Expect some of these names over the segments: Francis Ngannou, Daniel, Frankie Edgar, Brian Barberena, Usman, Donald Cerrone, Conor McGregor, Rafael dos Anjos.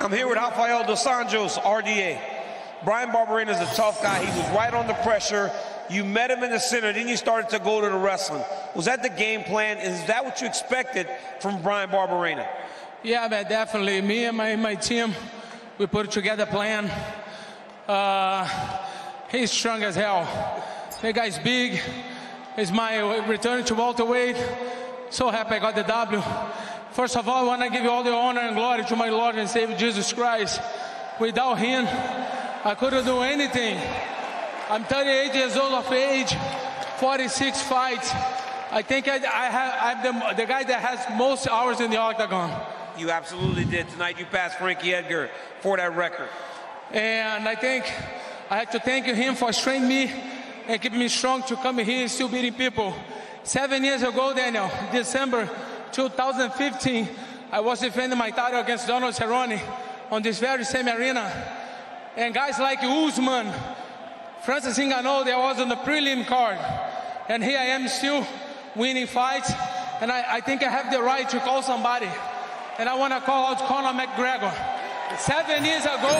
I'm here with Rafael dos Anjos, RDA. Brian Barberena is a tough guy. He was right on the pressure. You met him in the center, then you started to go to the wrestling. Was that the game plan? Is that what you expected from Brian Barberena? Yeah, man, definitely. Me and my team, we put together a plan. He's strong as hell. That guy's big. It's my return to welterweight. So happy I got the W. First of all, I want to give all the honor and glory to my Lord and Savior Jesus Christ. Without him, I couldn't do anything. I'm 38 years old of age, 46 fights. I think I'm the guy that has most hours in the octagon. You absolutely did. Tonight you passed Frankie Edgar for that record. And I think I have to thank him for strengthening me and keeping me strong to come here and still beating people. 7 years ago, Daniel, December 2015, I was defending my title against Donald Cerrone on this very same arena. And guys like Usman, Francis Ngannou, they was on the prelim card. And here I am still winning fights. And I think I have the right to call somebody. And I want to call out Conor McGregor. 7 years ago,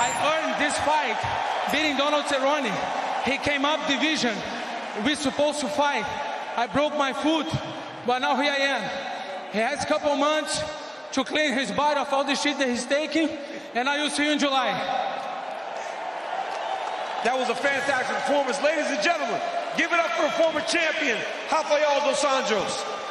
I earned this fight, beating Donald Cerrone. He came up division. We're supposed to fight. I broke my foot, but now here I am. He has a couple months to clean his body of all the shit that he's taking. And I will see you in July. That was a fantastic performance. Ladies and gentlemen, give it up for former champion, Rafael dos Anjos.